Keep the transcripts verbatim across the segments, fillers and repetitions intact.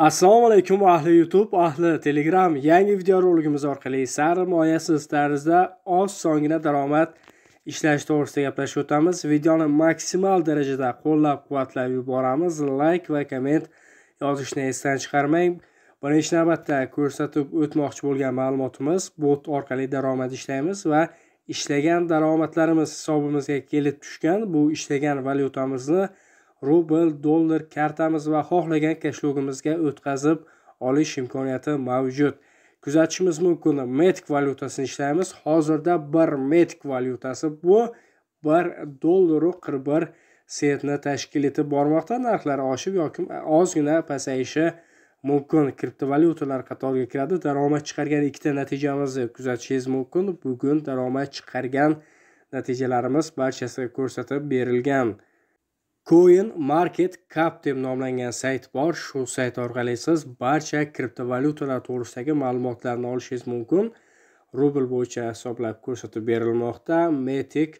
Assalomu alaykum ahli YouTube, ahli Telegram. Yangi video roligimiz orqali sarmoyasiz tarzda oz songina daromad ishlash to'g'risida gaplashib o'tamiz. Videoni maksimal darajada qo'llab-quvvatlab yuboramiz. Like va komment yozishni esdan chiqarmang. Birinchi navbatda ko'rsatib o'tmoqchi bo'lgan ma'lumotimiz, bot orqali daromad ishlaymiz va ishlagan daromadlarimiz hisobimizga kelib tushgan bu ishlagan valyutamizni rubl, dollar kartamiz va xohlagan kashlogimizga o'tkazib olish imkoniyati mavjud. Kuzatishimiz mumkin, Matic valyutasini ishlaymiz. Hozirda bir Matic valyutasi bu bir dollar qirq bir sentni tashkil etib bormoqda. Narxlari oshib yoki ozgina pasayishi mumkin. Kriptovalyutalar qatoriga kiradi. Daromad chiqargan ikkita natijamizni kuzatishingiz mumkin. Bugun daromad chiqargan natijalarimiz barchasi ko'rsatib berilgan. CoinMarketCap deb nomlangan sayt bor. Shu sayt orqali siz barcha kriptovalyutalar to'g'risidagi ma'lumotlarni olishingiz mumkin. Rubl bo'yicha hisoblab ko'rsatib berilmoqda. Matic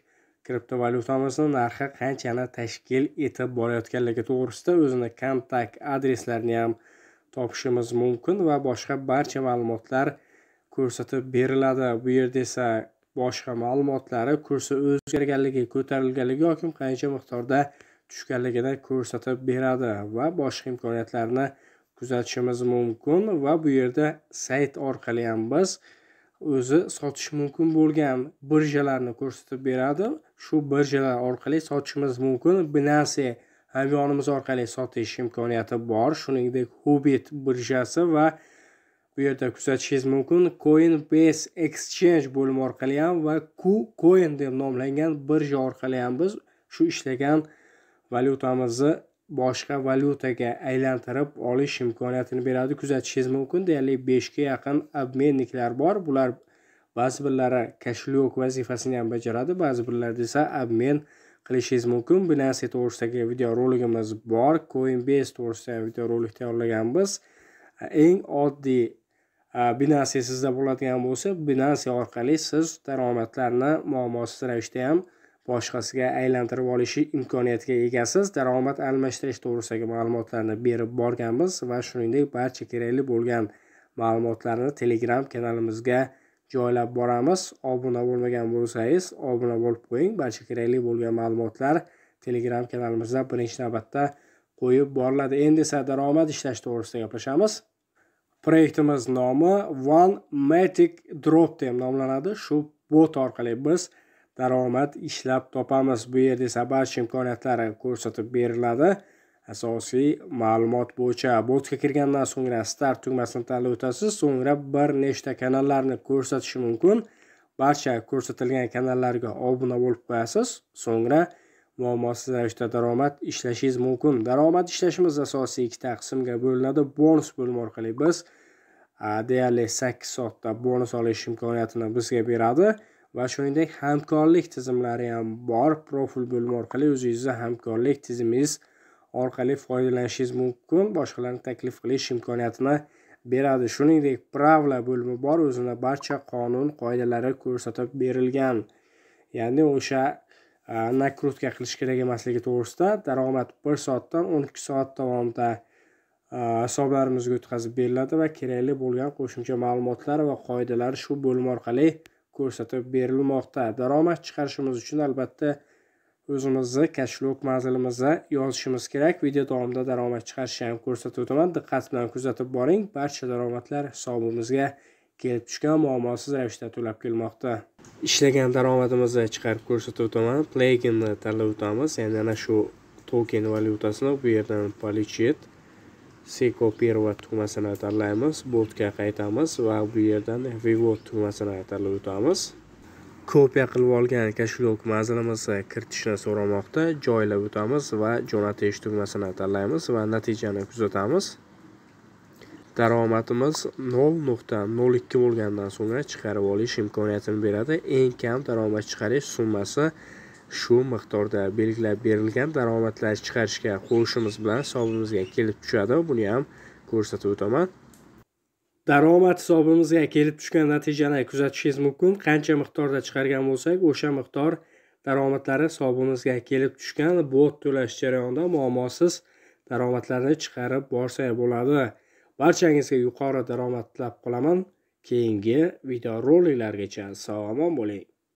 kriptovalyutamizning narxi qanchani tashkil etib borayotganligi to'g'risida o'zini kontakt adreslarini ham topishimiz mumkin va boshqa barcha ma'lumotlar ko'rsatib beriladi. Bu yerda esa boshqa ma'lumotlari kursi o'zgarganligi, ko'tarilganligi yoki qancha miqdorda tushganligini ko'rsatib beradi va boshqa imkoniyatlarni kuzatishimiz mumkin va bu yerda sayt orqali ham biz o'zi sotish mumkin bo'lgan birjalarni ko'rsatib beradi. Shu birjalar orqali sotishimiz mumkin. Binance hamyonimiz orqali sotish imkoniyati bor. Shuningdek, Huobi birjasi va bu yerda kuzatishingiz mumkin CoinBase exchange bo'limi orqali ham va KuCoin deb nomlangan birja orqali ham biz shu ishlagan valyutamizni boshqa valyutaga aylantirib olish imkoniyatini beradi. Kuzatishingiz mumkin, deyarli besh ga yaqin obmenniklar bor. Bular ba'zi birlari kashlok vazifasini ham bajaradi, ba'zi birlarida esa obmen qilishingiz mumkin. Binance to'g'risidagi video roligimiz bor, CoinBase to'g'risidagi video rolik tayyorlaganmiz. Eng oddiy Binance sizda bo'ladigan bo'lsa, Binance orqali siz daromadlarni muammosiz ravishda ham boshqasiga aylantirib olishi imkoniyatiga egasiz. Daromad almashtirish to'g'risidagi ma'lumotlarni berib borganmiz va shuningdek barcha kerakli bo'lgan ma'lumotlarni Telegram kanalimizga joylab boramiz. Obuna bo'lmagan bo'lsangiz, obuna bo'lib qo'ying. Barcha kerakli bo'lgan ma'lumotlar Telegram kanalimizda birinchi navbatda qo'yib boriladi. Endi esa daromad ishlash to'g'risida gaplashamiz. Proyektimiz nomi One Matic Drop deb nomlanadi. Shu bot orqali biz daromad ishlab topamiz. Bu yerda esa barcha imkoniyatlari ko'rsatib beriladi. Asosiy ma'lumot bo'yicha botga kirgandan so'ngra start tugmasini tanlab o'tasiz, so'ngra bir nechta kanallarni ko'rsatishi mumkin. Barcha ko'rsatilgan kanallarga obuna bo'lib qo'yasiz, so'ngra muammosiz ravishda daromad ishlashingiz mumkin. Daromad ishlashimiz asosiy ikkita qismga bo'linadi. Bonus bo'limi orqali biz deyarli sakkiz soatda bonus olish imkoniyatini bizga beradi. Va shuningdek hamkorlik tizimlari ham bor. Profil bo'limi orqali o'zingizni hamkorlik tizimingiz orqali foydalanishingiz mumkin. Boshqalarni taklif qilish imkoniyatini beradi. Shuningdek pravla bo'limi bor. O'zini barcha qonun qoidalari ko'rsatib berilgan. Ya'ni o'sha nakrutka qilish kerak emasligi to'g'risida daromad bir soatdan o'n ikki soat davomida hisoblarimizga o'tkazib beriladi va kerakli bo'lgan qo'shimcha ma'lumotlar va qoidalar shu bo'lim orqali ko'rsatib berilmoqda. Daromad chiqarishimiz uchun albatta o'zimizni kashlok manzilimizda yozishimiz kerak. Video davomida daromad chiqarishni ham ko'rsatib o'taman. Diqqat bilan kuzatib boring. Barcha daromadlar hisobimizga kelib tushgan, muammosiz ravishda to'lab kelmoqda. Ishlagan daromadimizni chiqarib ko'rsatib o'taman. Pluginni tanlab o'tamiz. Ya'ni ana shu token valyutasini bu yerdan polichit Sekopirva tugmasini tanlaymiz, botga qaytamiz va bu yerdan Vivo tugmasini tanlab o'tamiz. Kopiya qilib olgan kashlok manzilimizni kiritishni so'ramoqda, joylab o'tamiz va jo'natish tugmasini tanlaymiz va natijani kuzatamiz. Daromadimiz nol nuqta nol ikki bo'lgandan so'ngra chiqarib olish imkoniyatini beradi. Eng kam daromad chiqarish summasi shu miqdorda belgilab berilgan. Daromadlar chiqarishga qo'shimiz bilan hisobimizga kelib tushadi. Buni ham ko'rsatib o'taman. Daromad hisobimizga kelib tushgan natijani kuzatishingiz mumkin. Qancha miqdorda chiqargan bo'lsak, o'sha miqdor daromadlari hisobimizga kelib tushgan. Bot to'lash jarayonida muammosiz daromadlarni chiqarib borsa bo'ladi. Barchangizga yuqori daromad tilab qolaman. Keyingi video roliklargacha sog' omon bo'ling.